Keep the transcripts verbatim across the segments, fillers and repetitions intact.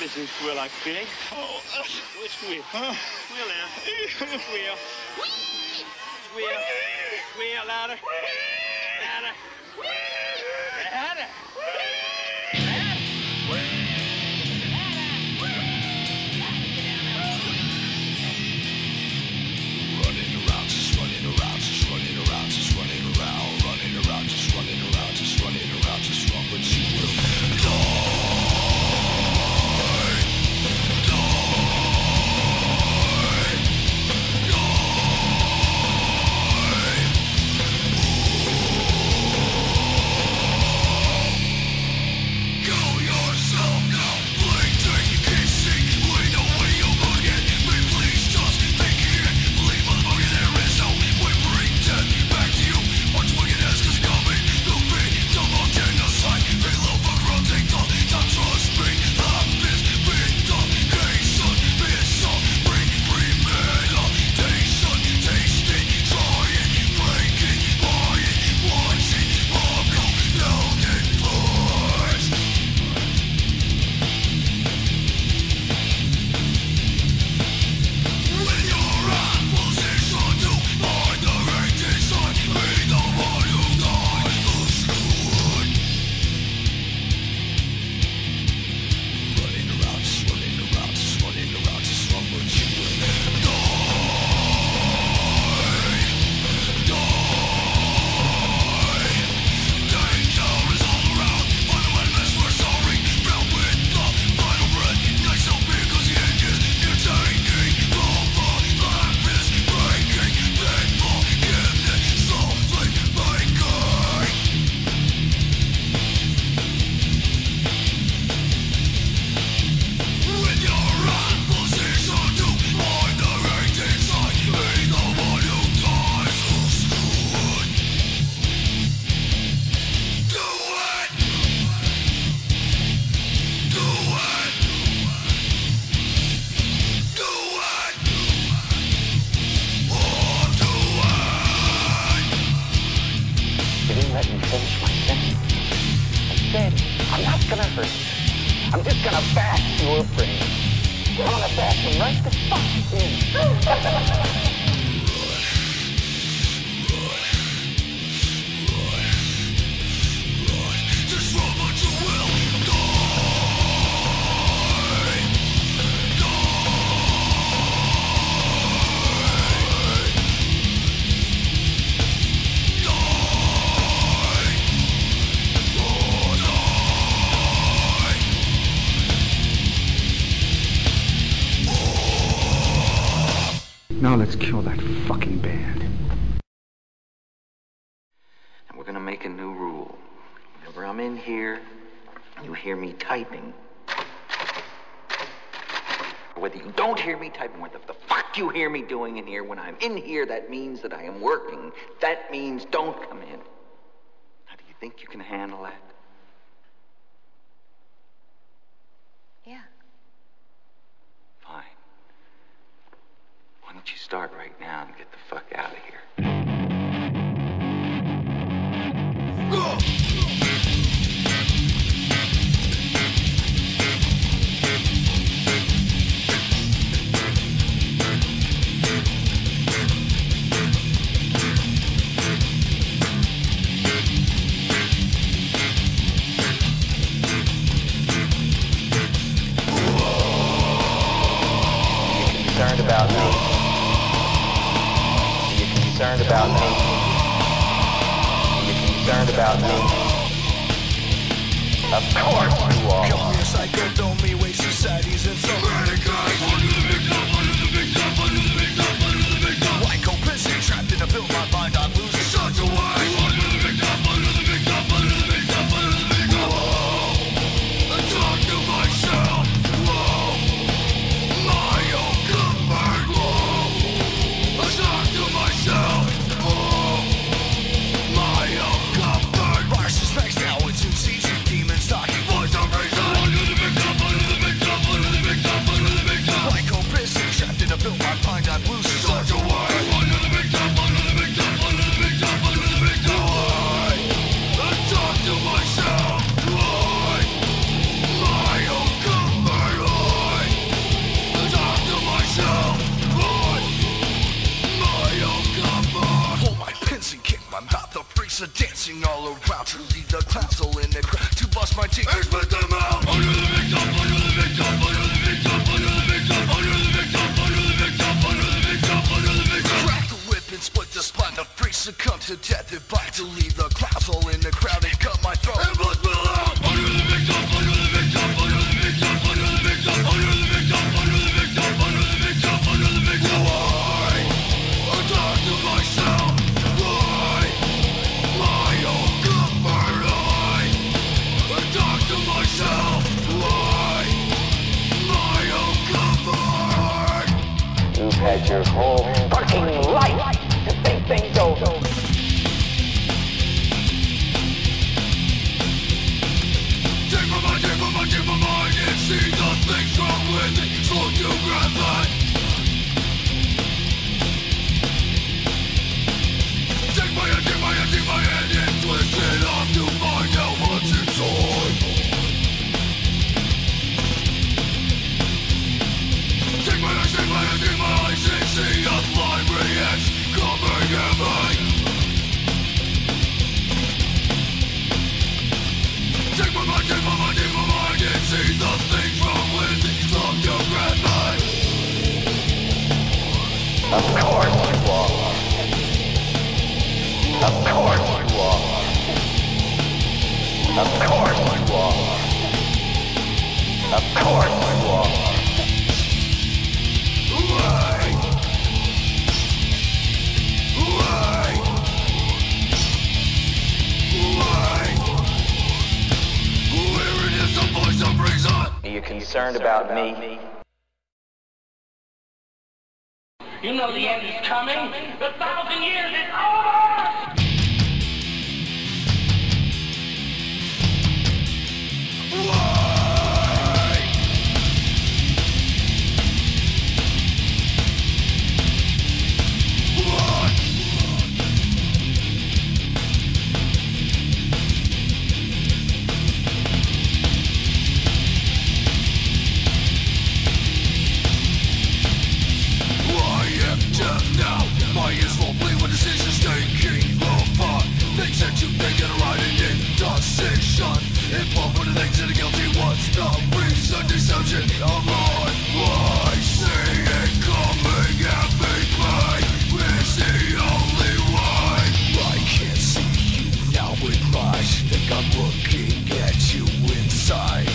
this is Will, I think. Oh, uh, which Will? Huh? Will now. Will. Will. Will. Will, louder. Louder. Louder. Finish my sentence. I said, I'm not gonna hurt you. I'm just gonna bash your brain. I'm gonna bash him right the fuck in. Just run, but you will . Now let's kill that fucking band. And we're gonna make a new rule. Whenever I'm in here, you hear me typing. Or whether you don't hear me typing, whether the fuck you hear me doing in here, when I'm in here, that means that I am working. That means don't come in. How do you think you can handle that? Yeah. Fine. Why don't you start right now and get the fuck out of here? You can be concerned about me. Concerned about me. You're concerned about me. Of course you are. Call me a psycho, don't me waste society's insult. Radicalized under the big top, under the big top, under the big top, under the big top. Why go pissing? Trapped in a pill, my mind, I'm losing. Such a wise. Under the big top, under the big top, under the big top, under the big top. Whoa, I talk to myself. Whoa, my own comfort. Whoa, I talk to myself. Suspects now, it's in season, demons talking. Boys are raised under the big top, under the big top, under the big top. lost my teeth. Here's my thumb out. Honor the victim, honor the victim, honor the victim, honor the victim, honor the victim, honor the victim, honor the victim, honor the victim. Crack the whip and split the spine. The free succumb to death. If I to leave the crowd, all in the crowd and cut my throat. And blood will out. Honor the victim, honor the victim, honor the victim, honor the victim, honor the victim, honor the victim, honor the victim, honor the victim. Why? I talk to myself. You've had your whole fucking life to think things over. Take my mind, take my mind, take my mind, and see nothing's wrong with it, so you grab that. Take my hand, take my hand, take my hand, and twist it off to find out what's inside. Take my eyes, take my eyes, take my eyes, and see a live reaction coming at me. Take my mind, take my mind, take my mind, and see the things wrong with me. Look, you grab me. Of course you are. Of course you are. Of course you are. Of course you are. Why? Why? Why? Where it is the voice of reason? Are you concerned about me? You know the end is coming. The thousand years is over! My ears will bleed when decisions taking apart. Things that you think are right and indecision. Involved with the things that are guilty. What's the reason? Deception of mine. Why see it coming at me? Play. It's the only way. I can't see you now with my eyes. Think I'm looking at you inside.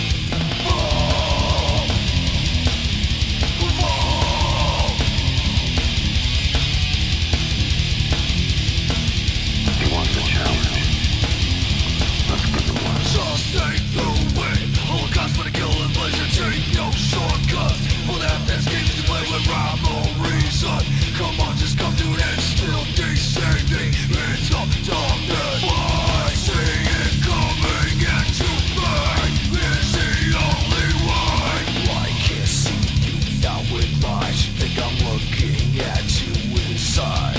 Take the win, Holocaust for the kill and pleasure. Take no shortcuts. We'll have this game to play with rhyme or reason. Come on, just come to an end. Still descending, it's up to me. Why see it coming and to burn is the only way. I can't see you now with my eyes. Think I'm looking at you inside.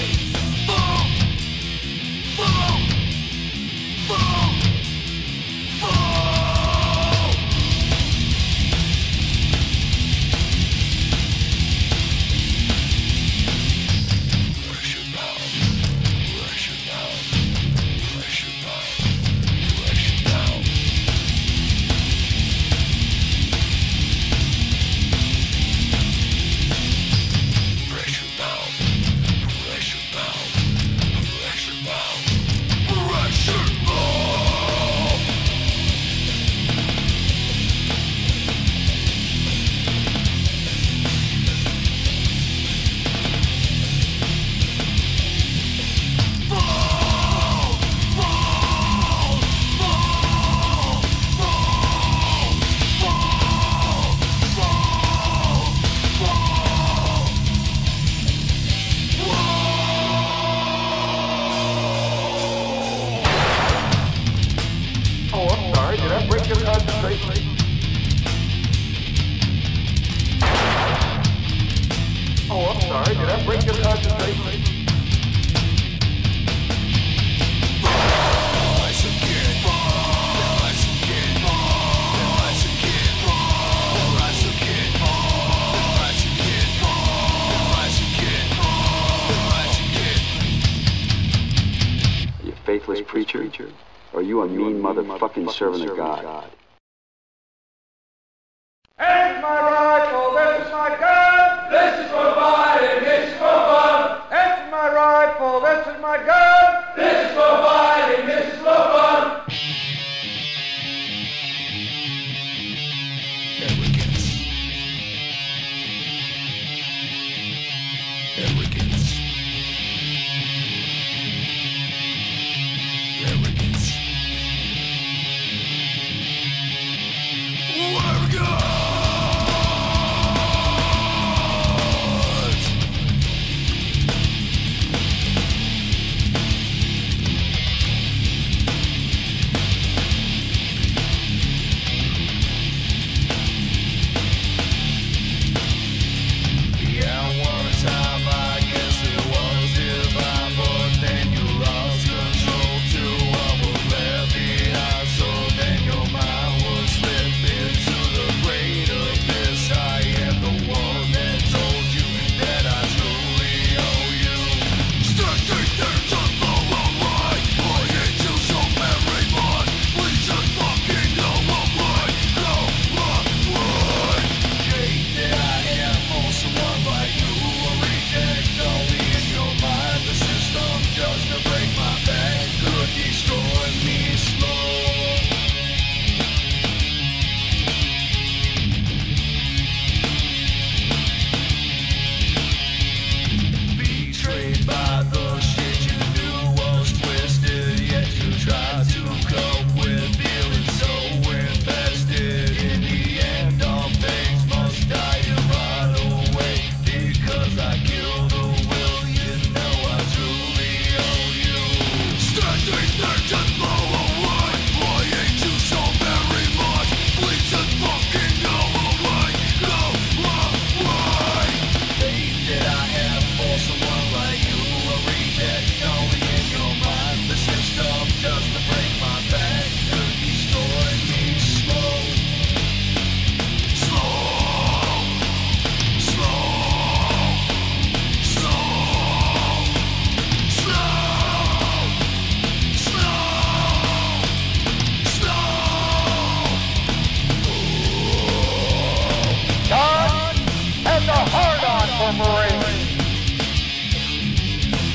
Boom, boom, boom. preacher? Or are you a mean motherfucking servant of God? That's my rifle, this is my gun, this is for fighting, and this is for fun. That's my rifle, this is my gun, this is for fighting, and this is for fun. Arrogance. Arrogance. Arrogance. We're good!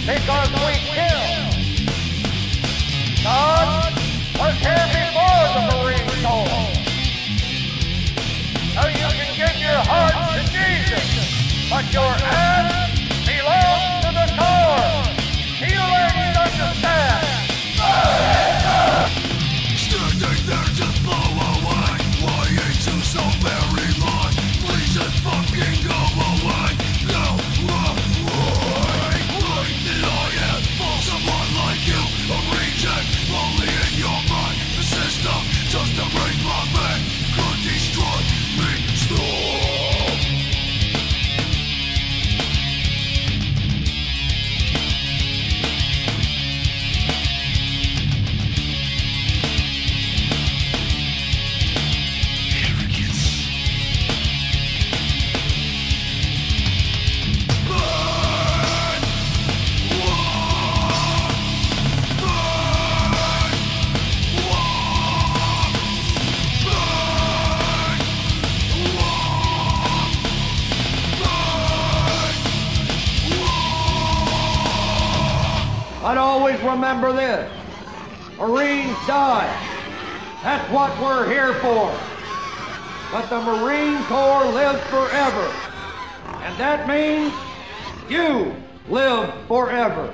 Because we kill. God was here before the Marine Corps. Now you can give your heart to Jesus, but your ass belongs to the Corps. You ladies understand? Standing there to blow away, lying to so very long. Please just fucking go away. No, only in your mind, the system just to bring my back could destroy me. Stop. Arrogance. I'd always remember this. Marines die. That's what we're here for. But the Marine Corps lives forever. And that means you live forever.